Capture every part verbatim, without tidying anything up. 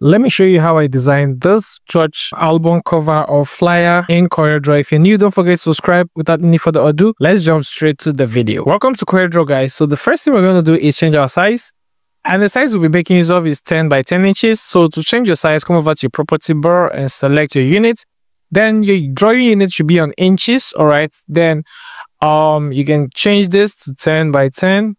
Let me show you how I designed this church album cover or flyer in CorelDRAW. If you're new, don't forget to subscribe. Without any further ado, let's jump straight to the video. Welcome to CorelDRAW, guys. So the first thing we're going to do is change our size. And the size we'll be making use of is ten by ten inches. So to change your size, come over to your property bar and select your unit. Then your drawing unit should be on inches. All right. Then um, you can change this to ten by ten.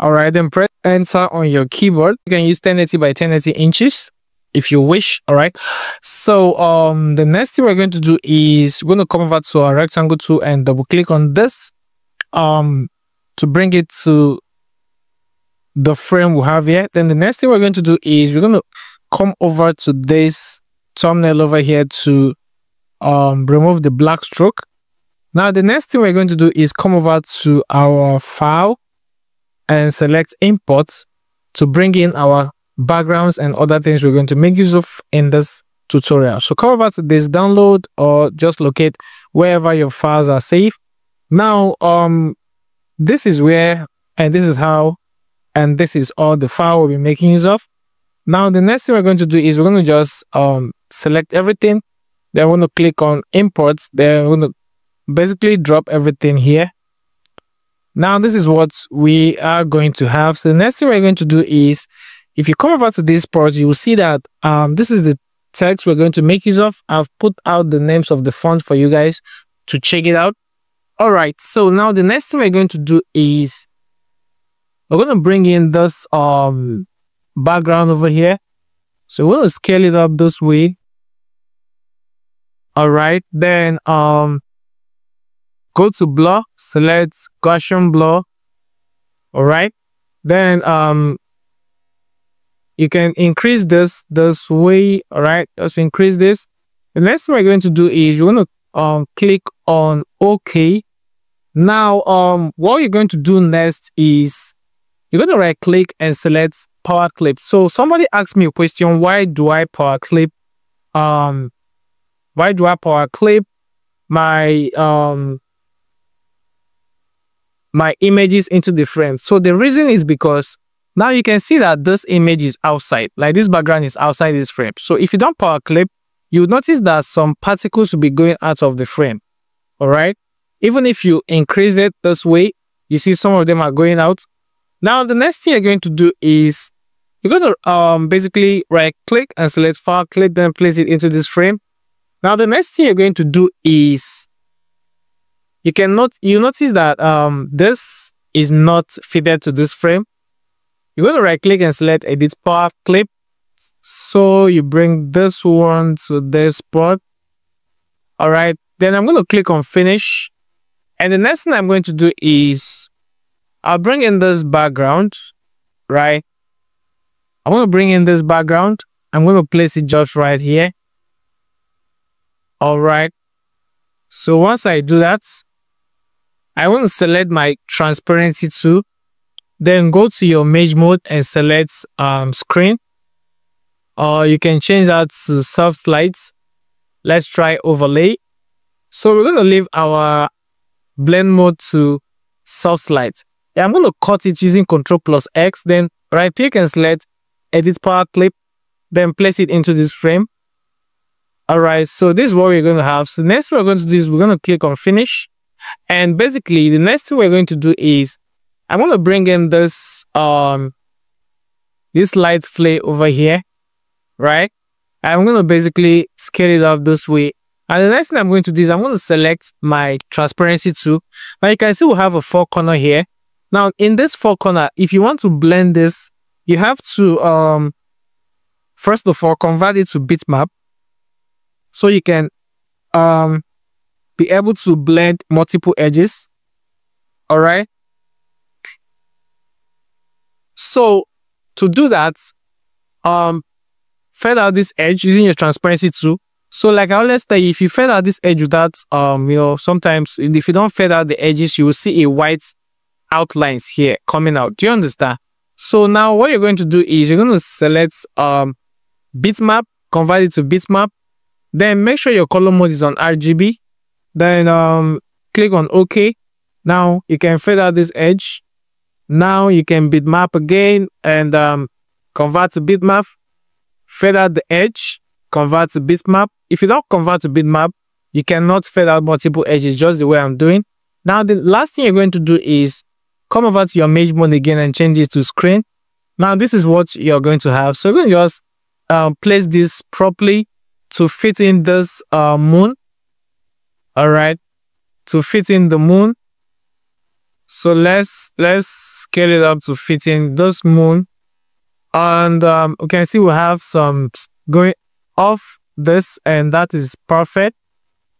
All right. Then press enter on your keyboard. You can use ten eighty by ten eighty inches if you wish. All right. So um, the next thing we're going to do is we're going to come over to our rectangle tool and double click on this um, to bring it to the frame we have here. Then the next thing we're going to do is we're going to come over to this thumbnail over here to um remove the black stroke. Now the next thing we're going to do is come over to our file and select import to bring in our backgrounds and other things we're going to make use of in this tutorial. So come over to this download or just locate wherever your files are saved. Now um this is where and this is how and this is all the file we'll be making use of. Now the next thing we're going to do is we're going to just um, select everything. Then we're going to click on imports. Then we're going to basically drop everything here. Now this is what we are going to have. So the next thing we're going to do is, if you come over to this part, you will see that um, this is the text we're going to make use of. I've put out the names of the font for you guys to check it out. All right. So now the next thing we're going to do is we're going to bring in this um background over here. So we're going to scale it up this way. All right. Then um go to blur, select Gaussian blur. All right. Then um you can increase this this way. All right. Just increase this. The next thing we're going to do is you want to um click on OK. Now um what you're going to do next is you're going to right click and select Power Clip. So somebody asked me a question, why do I power clip? Um, why do I power clip my um, my images into the frame? So the reason is because now you can see that this image is outside, like this background is outside this frame. So if you don't power clip, you'll notice that some particles will be going out of the frame. All right. Even if you increase it this way, you see some of them are going out. Now, the next thing you're going to do is you're going to um, basically right click and select file clip, then place it into this frame. Now, the next thing you're going to do is you can not, you notice that um, this is not fitted to this frame. You're going to right click and select edit power clip. So you bring this one to this spot. All right. Then I'm going to click on finish. And the next thing I'm going to do is I'll bring in this background, right? I want to bring in this background. I'm going to place it just right here. All right. So once I do that, I want to select my transparency tool. Then go to your mesh mode and select um, screen. Or you can change that to soft slides. Let's try overlay. So we're going to leave our blend mode to soft slides. I'm going to cut it using control plus X, then right click and select edit power clip, then place it into this frame. All right. So this is what we're going to have. So next we're going to do is we're going to click on finish. And basically the next thing we're going to do is I'm going to bring in this, um, this light flare over here, right? I'm going to basically scale it up this way. And the next thing I'm going to do is I'm going to select my transparency tool. Now you can see we have a four corner here. Now, in this four corner, if you want to blend this, you have to, um, first of all, convert it to bitmap so you can um, be able to blend multiple edges. All right. So to do that, um, fade out this edge using your transparency tool. So like I always tell you, if you fade out this edge without, um, you know, sometimes if you don't fade out the edges, you will see a white outlines here coming out. Do you understand? So now what you're going to do is you're going to select um bitmap, convert it to bitmap, then make sure your color mode is on R G B, then um click on OK. Now you can fade out this edge. Now you can bitmap again and um convert to bitmap, fade out the edge, convert to bitmap. If you don't convert to bitmap, you cannot fade out multiple edges, just the way I'm doing. Now, the last thing you're going to do is come over to your mesh mode again and change it to screen. Now, this is what you're going to have. So, you're going to just um, place this properly to fit in this uh, moon. All right, to fit in the moon. So let's let's scale it up to fit in this moon, and um, you can see we have some going off this, and that is perfect.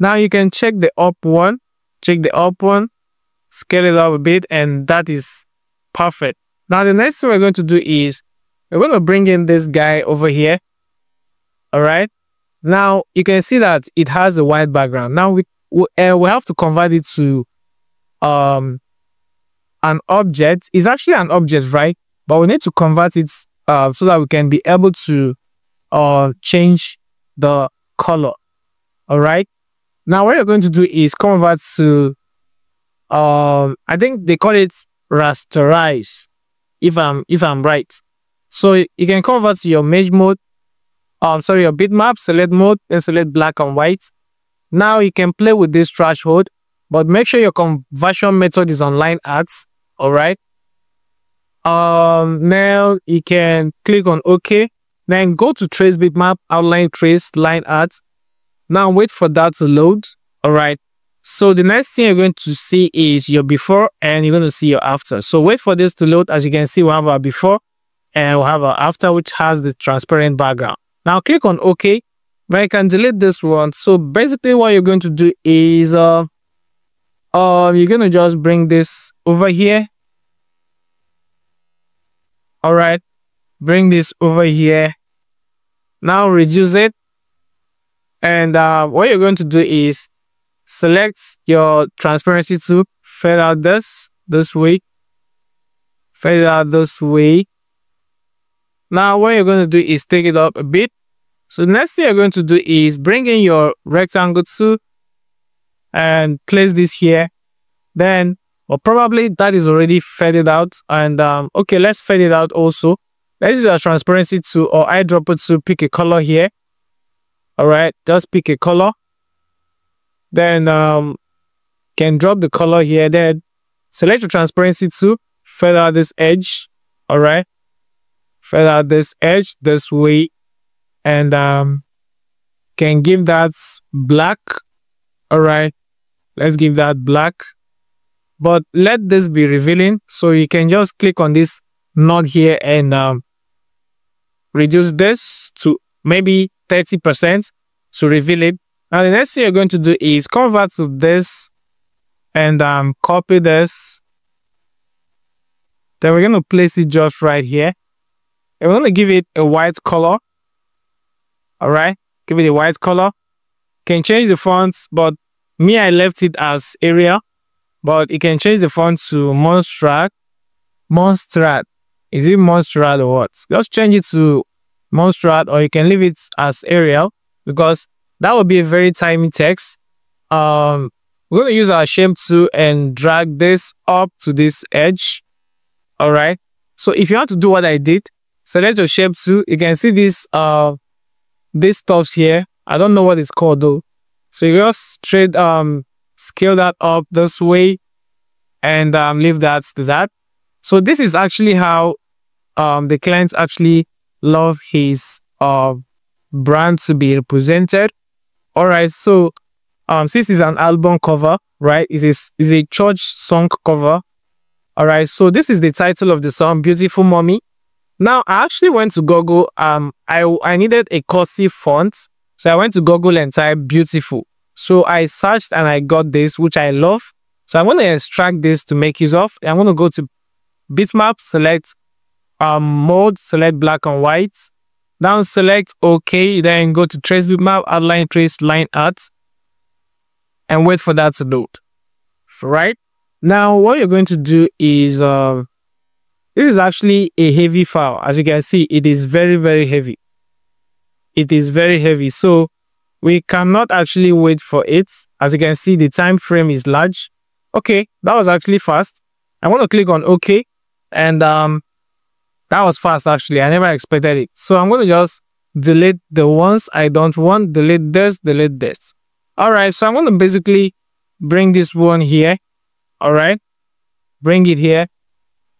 Now you can check the up one, check the up one, scale it up a bit, and that is perfect. Now the next thing we're going to do is we're going to bring in this guy over here. All right. Now you can see that it has a white background. Now we we, uh, we have to convert it to um. an object. Is actually an object, right? But we need to convert it uh, so that we can be able to uh, change the color. All right. Now what you're going to do is come over to, um, I think they call it rasterize, if I'm if I'm right. So you can come over to your mesh mode. Um, sorry, your bitmap. Select mode and select black and white. Now you can play with this threshold, but make sure your conversion method is on line arts. All right. Um, now you can click on OK. Then go to trace bitmap, outline trace, line art. Now wait for that to load. All right. So the next thing you're going to see is your before, and you're going to see your after. So wait for this to load. As you can see, we have our before and we have our after, which has the transparent background. Now click on OK. But I can delete this one. So basically what you're going to do is, uh, Um, you're going to just bring this over here. All right. Bring this over here. Now reduce it. And uh, what you're going to do is select your transparency tool. Fade out this, this way. Fade out this way. Now what you're going to do is take it up a bit. So the next thing you're going to do is bring in your rectangle tool and place this here. Then or well, probably that is already faded out, and um okay, let's fade it out also. Let's use our transparency tool or eyedropper to pick a color here. All right, just pick a color, then um can drop the color here, then select your transparency tool, fade out this edge. All right, fade out this edge this way, and um can give that black. All right, let's give that black, but let this be revealing. So you can just click on this node here and um, reduce this to maybe thirty percent to reveal it. Now the next thing you're going to do is convert to this and um, copy this. Then we're going to place it just right here. And we're going to give it a white color. All right, give it a white color. Can change the font, but me, I left it as Arial, but you can change the font to Montserrat. Montserrat. Is it Montserrat or what? Just change it to Montserrat, or you can leave it as Arial, because that would be a very tiny text. Um, we're going to use our shape tool and drag this up to this edge. All right. So if you want to do what I did, select your shape tool. You can see this, uh, these stuffs here. I don't know what it's called though. So you just straight um scale that up this way and um leave that to that. So this is actually how um the clients actually love his uh brand to be represented. All right, so um this is an album cover, right? It is is a church song cover. All right, so this is the title of the song, Beautiful Mommy. Now I actually went to Google. Um I I needed a cursive font. So I went to Google and typed beautiful. So I searched and I got this, which I love. So I'm going to extract this to make use of. I'm going to go to bitmap, select um, mode, select black and white. Now select OK. Then go to trace bitmap, outline trace, line art. And wait for that to load. Right? Now what you're going to do is, uh, this is actually a heavy file. As you can see, it is very, very heavy. It is very heavy, so we cannot actually wait for it. As you can see, the time frame is large. Okay, that was actually fast. I want to click on OK, and um that was fast actually. I never expected it. So I'm going to just delete the ones I don't want, delete this, delete this. All right, so I'm gonna basically bring this one here, all right, bring it here,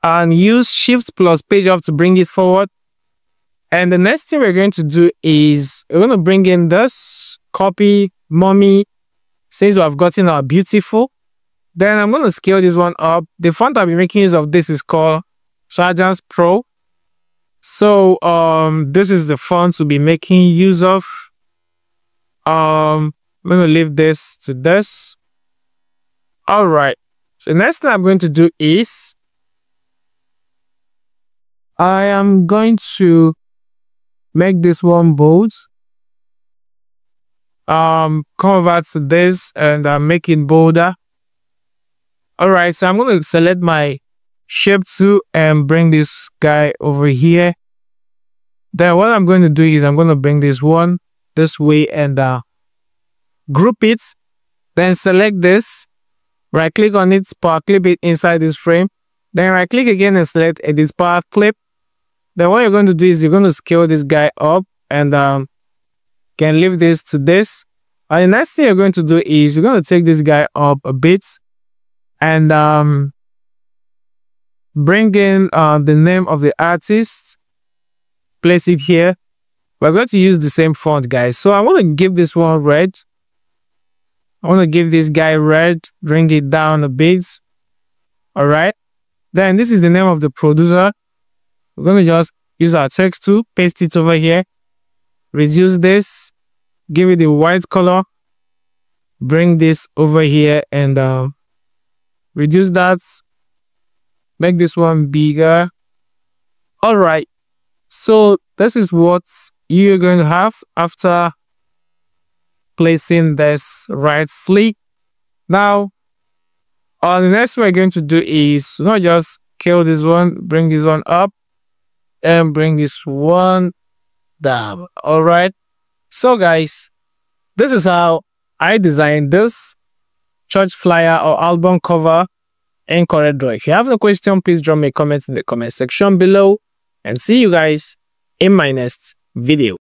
and use Shift plus page up to bring it forward. And the next thing we're going to do is we're going to bring in this copy mommy, since we've gotten our beautiful. Then I'm going to scale this one up. The font I'll be making use of, this is called Trajan Pro. So um, this is the font to be making use of. Um, I'm going to leave this to this. All right. So the next thing I'm going to do is I am going to make this one bold. Um, come over to this and uh, make it bolder. Alright, so I'm going to select my shape tool and bring this guy over here. Then what I'm going to do is I'm going to bring this one this way and uh, group it. Then select this, right click on it, power clip it inside this frame. Then right click again and select edit power clip. Then what you're going to do is you're going to scale this guy up and um, can leave this to this. And the next thing you're going to do is you're going to take this guy up a bit and um, bring in uh, the name of the artist. Place it here. We're going to use the same font, guys. So I want to give this one red. I want to give this guy red. Bring it down a bit. All right. Then this is the name of the producer. We're going to just use our text tool, paste it over here, reduce this, give it a white color, bring this over here and uh, reduce that, make this one bigger. All right, so this is what you're going to have after placing this right flick. Now, uh, the next we're going to do is not just scale this one, bring this one up, and bring this one down. All right, so guys, this is how I designed this church flyer or album cover in CorelDRAW. If you have any question, please drop me a comment in the comment section below, and see you guys in my next video.